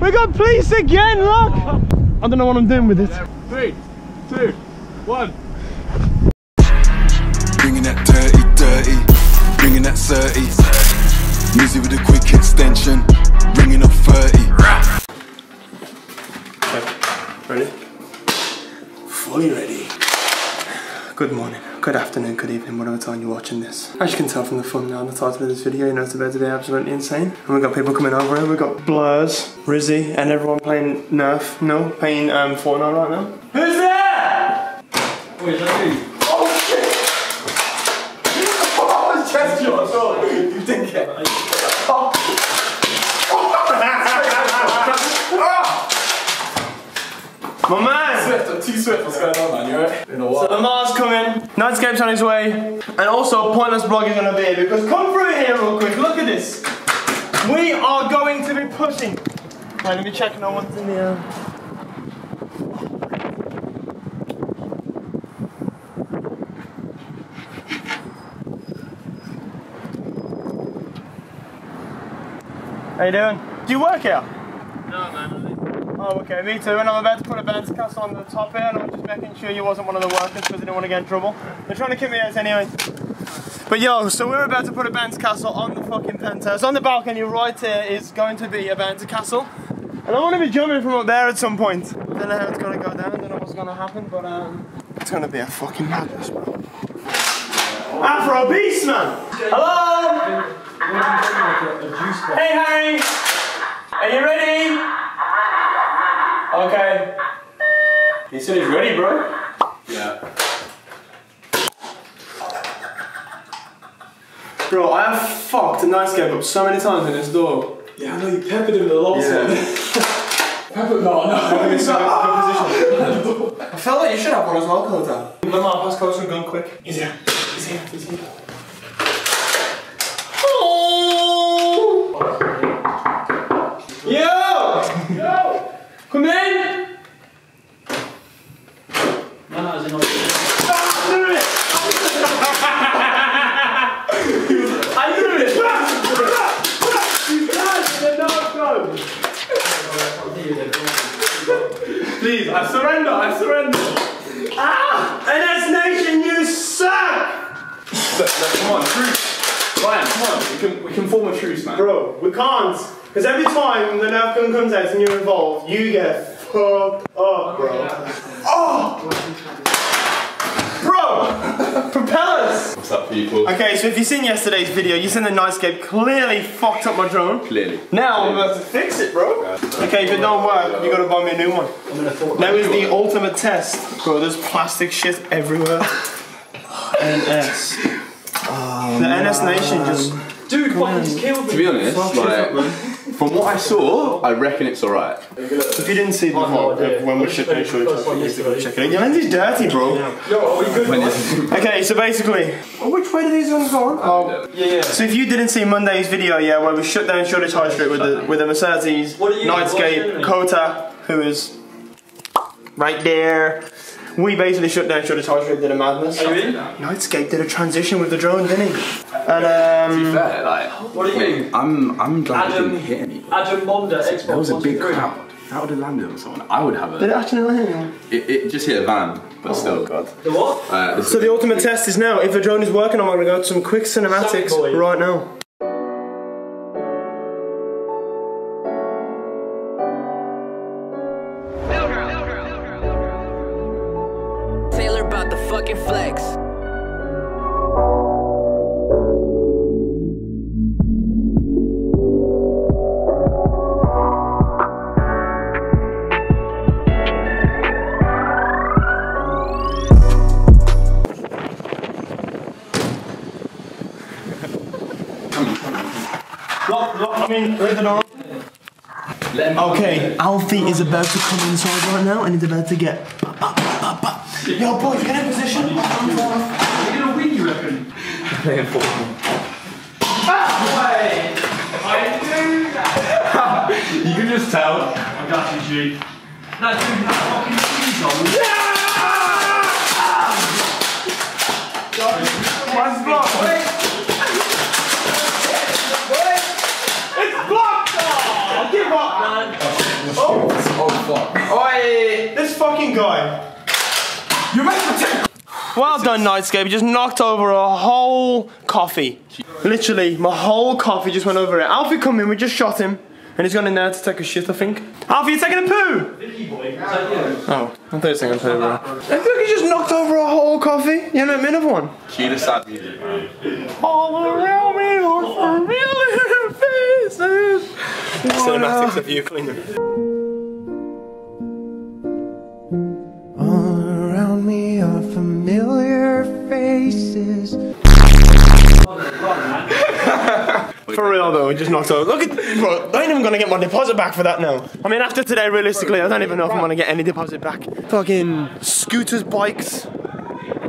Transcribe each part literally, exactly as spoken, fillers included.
We got police again, look! I don't know what I'm doing with it. Three, two, one. Bringing that dirty, dirty. Bringing that thirty. Music with a quick extension. Bringing up thirty. Ready? Fully ready. Good morning, good afternoon, good evening, whatever time you're watching this. As you can tell from the thumbnail and the title of this video, you know it's about to be absolutely insane. And we've got people coming over here, we've got Blurs, Rizzi, and everyone playing Nerf, no, playing um, Fortnite right now. Who's there? Wait, is that you? Oh shit! Oh, I was chest shot, sorry. You didn't get it. Oh. Oh. My man! I'm too swift, what's going on, man? You right? In a while. So the Mars coming, Nightscape's on his way, and also Pointless Blog is gonna be here because come through here real quick, look at this. We are going to be pushing. Right, let me check no one's in here. How you doing? Do you work here? No, man. Oh, okay, me too, and I'm about to put a bounce castle on the top here, and I'm just making sure you wasn't one of the workers because I didn't want to get in trouble. They're trying to kick me out anyway. But yo, so we're about to put a bounce castle on the fucking penthouse. On the balcony right here is going to be a bounce castle. And I want to be jumping from up there at some point. I don't know how it's going to go down, I don't know what's going to happen, but um... it's going to be a fucking madness, bro. Afro Beast, man! Hello! Hey, Harry! Are you ready? Okay. He said he's ready, bro. Yeah. Bro, I have fucked a Nightscape up so many times in this door. Yeah, I know you peppered him with a lot of stuff. Peppered? No, no. So, ah! I felt like you should have one as well, Cota. Let my pass close and go quick. He's here. He's here. He's here. Oh! Yo! Yo! Come in! No, no, it's not. I knew it! I knew it! You guys did not go! Please, I surrender, I surrender! Ah! N S Nation, you suck! So, so, come on, truce. Ryan, come on, we can, we can form a truce, man. Bro, we can't! Because every time the Nerf gun comes out and you're involved, you get fucked up, bro. Oh! Bro! Propellers! What's up, people? Okay, so if you've seen yesterday's video, you've seen the Nightscape clearly fucked up my drone. Clearly. Now I'm about to fix it, bro. Okay, if it don't work, you gotta buy me a new one. Now is the ultimate test. Bro, there's plastic shit everywhere. N S. Oh, the N S Nation just... Dude, fucking just killed me. To be honest, like... From what I saw, I reckon it's alright. If you didn't see the vlog when we should do Shoreditch, check it out. Your lens is dirty, bro. Yo, are we good? Okay, so basically, oh, which way do these ones go? Oh, yeah, yeah. So if you didn't see Monday's video, yeah, where we shut down Shoreditch High Street with the with the Mercedes, Nightscape, Kota, who is right there. We basically shut down Shoreditch High Street, did a madness. Oh, really? Nightscape did a transition with the drone, didn't he? And um... To be fair, like... What do you mean? mean? I'm, I'm glad Adam, it didn't hit anybody. Adam Bonda, Xbox. That was a big crowd. That would have landed on someone. I would have a... Did it actually land on? It, it just hit a van, but oh still. God. The what? Uh, so the big ultimate big test is now, if the drone is working, I'm going to go to some quick cinematics right now. Okay, Alfie is about to come inside right now and he's about to get. Yo, boys, get in position. You're gonna win, you reckon? Playing football. I knew that. You can just tell. I got you, G. That dude has fucking cheese on. One's blocked. Give up, man! Oh! Oh fuck! Oi! This fucking guy! You made the table! Well it's done, Nightscape. You just knocked over a whole coffee. Literally, my whole coffee just went over it. Alfie come in, we just shot him, and he's gone in there to take a shit, I think. Alfie, you're taking a poo! Oh, I thought he was taking a poo, bro. I feel like he just knocked over a whole coffee. You know, another one. Cutest sad music, bro. All around me are familiar faces. Cinematics of you cleaning. Me are familiar faces. For real though, we just knocked over. Look at, bro, I ain't even gonna get my deposit back for that now. I mean, after today, realistically, I don't even know if I'm gonna get any deposit back. Fucking scooters, bikes,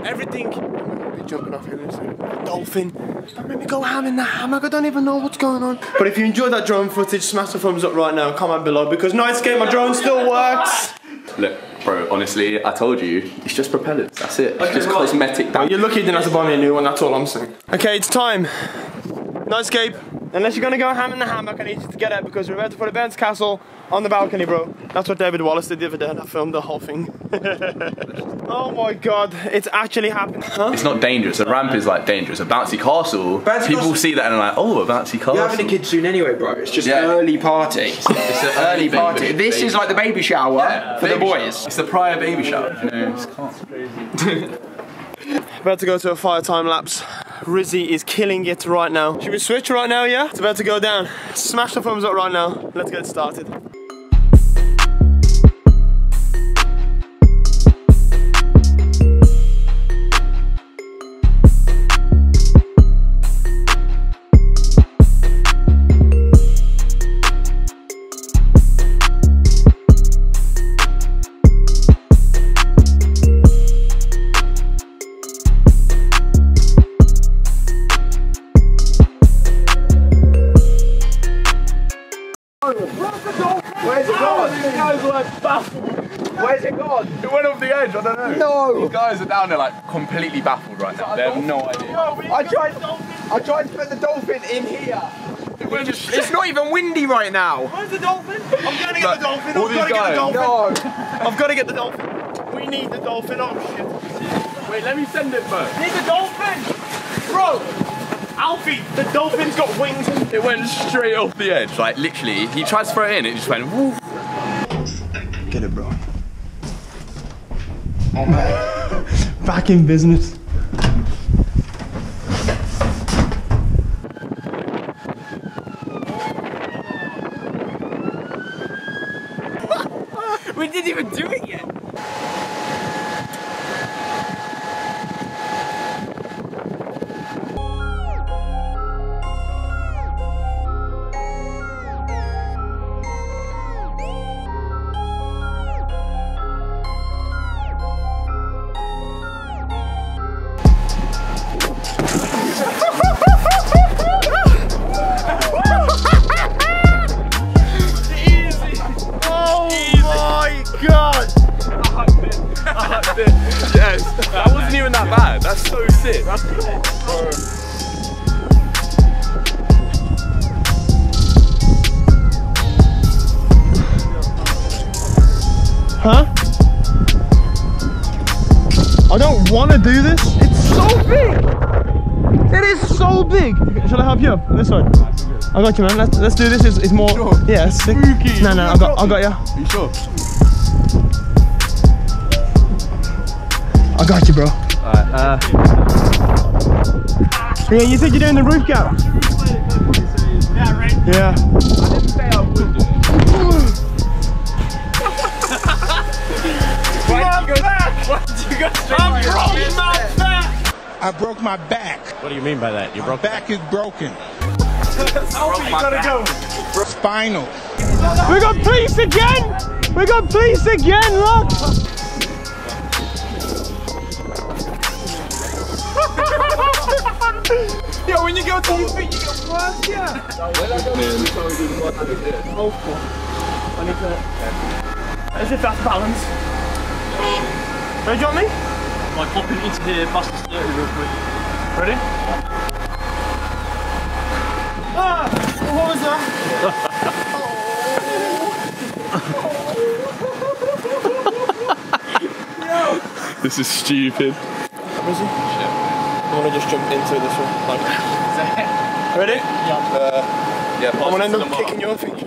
everything. I'm gonna be jumping off here, like dolphin. Don't make me go ham in the hammock. I don't even know what's going on. But if you enjoyed that drone footage, smash the thumbs up right now. Comment below because Nightscape, my drone still works. Look. Bro, honestly, I told you, it's just propellants, that's it. It's okay, just right. Cosmetic damage. You're lucky you didn't have to buy me a new one, that's all I'm saying. Okay, it's time. Nightscape, unless you're gonna go ham in the hammock, I need you to get out because we're about to put a Ben's castle on the balcony, bro. That's what David Wallace did the other day and I filmed the whole thing. Oh my god, it's actually happening. Huh? It's not dangerous, a ramp is like dangerous. A bouncy castle, bouncy people castle. See that and they're like, oh, a bouncy castle. You're having a kid soon anyway, bro. It's just yeah. Early party. It's an early party. Baby, this baby. Is like the baby shower yeah, for baby the boys. Shower. It's the prior baby shower. You know, it's crazy. About to go to a fire time lapse. Rizzi is killing it right now. Should we switch right now, yeah? It's about to go down. Smash the thumbs up right now. Let's get started. Where's it gone? It went off the edge, I don't know. No! These guys are down there like completely baffled right now. They have no idea. Yo, I tried I tried to put the dolphin in here. It went just, it's shit. Not even windy right now. Where's the dolphin? I'm gonna get the dolphin, I've gotta get the dolphin. No. I've gotta get the dolphin. We need the dolphin, oh shit. Wait, let me send it first. Need the dolphin! Bro! Alfie, the dolphin's got wings. It went straight off the edge. Like literally, he tried to throw it in, it just went woof. Get it, bro. Oh, man. Back in business. We didn't even do it yet. Yes, that wasn't even that bad. That's so sick. That's cool. Huh? I don't want to do this. It's so big. It is so big. Shall I help you up? This side. I got you, man. Let's let's do this. It's, it's more. Sure. Yeah, it's sick. Spooky. No, no, I got I got you. Are you sure? I got you, bro. Alright, uh... yeah, you said you're doing the roof gap. Yeah, right? Yeah. I didn't say I would do it. Why did you go back? Why did you go straight? I broke my back! I broke my back. What do you mean by that? Your back, back is broken. Alfie, you gotta go. Spinal. We got police again! We got police again, look! Yo, when you go to these feet, you get worse, yeah. Oh, fuck. I need to... As if that's balance. Ready, do you want me? Like, hopping into here, past the thirty real quick. Ready? Ah! What was that? This is stupid. Rizzi? Shit. I want to just jump into this one. Like. Is that it? Ready? Yeah. Uh, yeah. I'm gonna end up kicking your feet.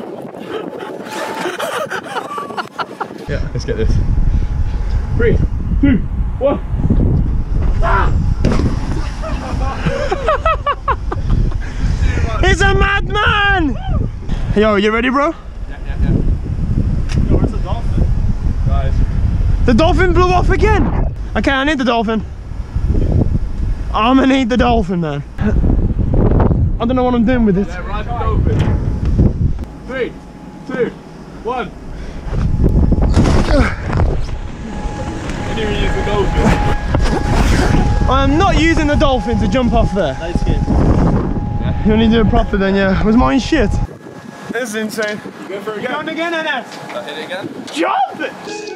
Yeah. Let's get this. Three, two, one. Ah! He's a madman! Yo, are you ready, bro? Yeah, yeah, yeah. Yo, where's the dolphin? Guys. The dolphin blew off again! Okay, I need the dolphin. I'm gonna need the dolphin, man. I don't know what I'm doing with this. Yeah, ride the dolphin. Three, two, one. Use the dolphin. I am not using the dolphin to jump off there. That's good. Yeah. You only do it proper then, yeah. Was mine shit? This is insane. You go for it again. Go on again, N S. Hit it again. Jump it!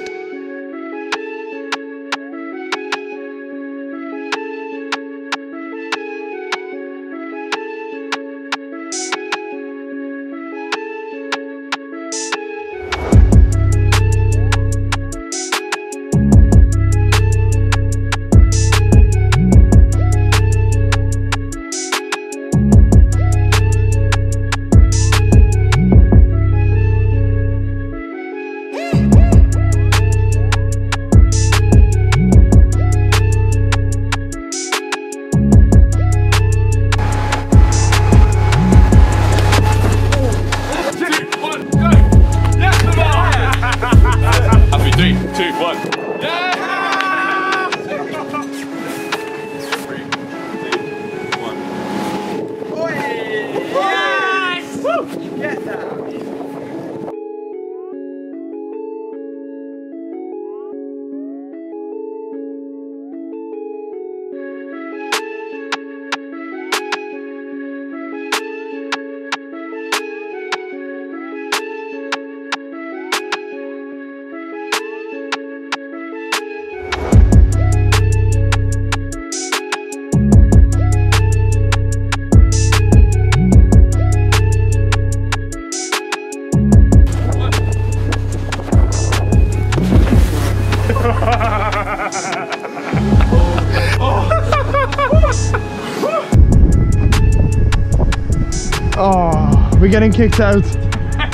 Oh, we're getting kicked out.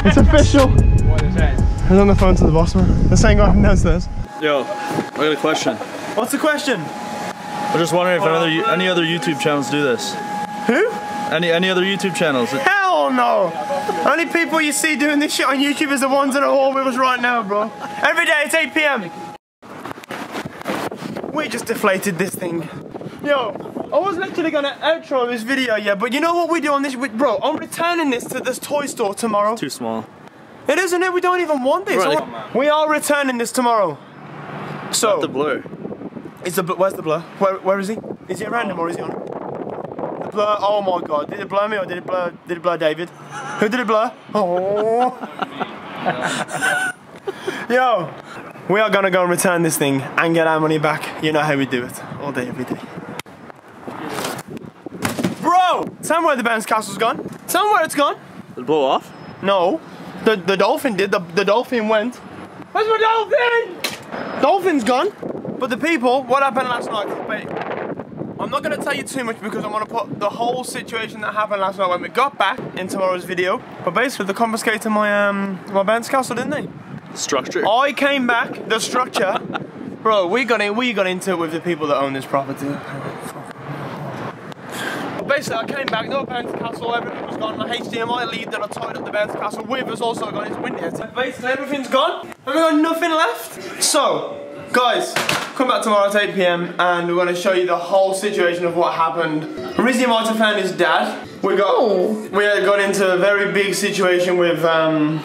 It's official. What is that? I was on the phone to the Bossman. This ain't going downstairs. Yo, I got a question. What's the question? I'm just wondering if oh, another, no. any other YouTube channels do this. Who? Any any other YouTube channels? Hell no! Only people you see doing this shit on YouTube is the ones that are all with us right now, bro. Every day it's eight p m We just deflated this thing. Yo, I was literally gonna outro this video, yeah, but you know what we do on this, we, bro, I'm returning this to this toy store tomorrow. It's too small. It isn't it, we don't even want this. Really? We are returning this tomorrow. So. Not the blur. Is the, where's the blur? Where, where is he? Is he at random or is he on? The blur, oh my God, did it blur me or did it blur, did it blur David? Who did it blur? Oh. Yo. We are gonna go and return this thing and get our money back. You know how we do it. All day, every day. Bro! Somewhere the bounce castle's gone. Somewhere it's gone. Did it blow off? No. The the dolphin did. The, the dolphin went. Where's my dolphin? Dolphin's gone. But the people, what happened last night? Wait. I'm not gonna tell you too much because I wanna put the whole situation that happened last night when we got back in tomorrow's video. But basically, they confiscated my, um, my bounce castle, didn't they? Structure. I came back, the structure. Bro, we got in we got into it with the people that own this property. Basically I came back, no bounce castle, everything was gone. My H D M I lead that I tied up the bounce castle with has also got its windows. Basically everything's gone and we got nothing left. So, guys, come back tomorrow at eight p m and we're gonna show you the whole situation of what happened. Rizzi Martin found his dad. We got oh. we got into a very big situation with um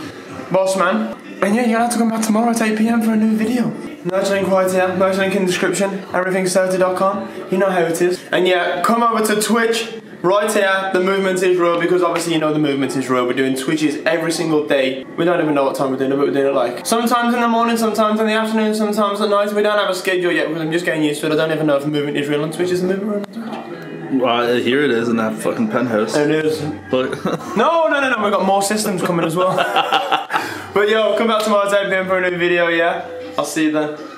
Bossman. And yeah, you'll have to come back tomorrow at eight p m for a new video. Merch link right here, merch link in the description, everything certi dot com, you know how it is. And yeah, come over to Twitch, right here, the movement is real, because obviously you know the movement is real. We're doing Twitches every single day. We don't even know what time we're doing it, but we're doing it like sometimes in the morning, sometimes in the afternoon, sometimes at night. We don't have a schedule yet, because I'm just getting used to it. I don't even know if movement is real on Twitch. Is the movement real on Twitch? Well, here it is in that fucking penthouse. It is. But no, no, no, no, we've got more systems coming as well. But yo, come back tomorrow at eight p m for a new video, yeah? I'll see you then.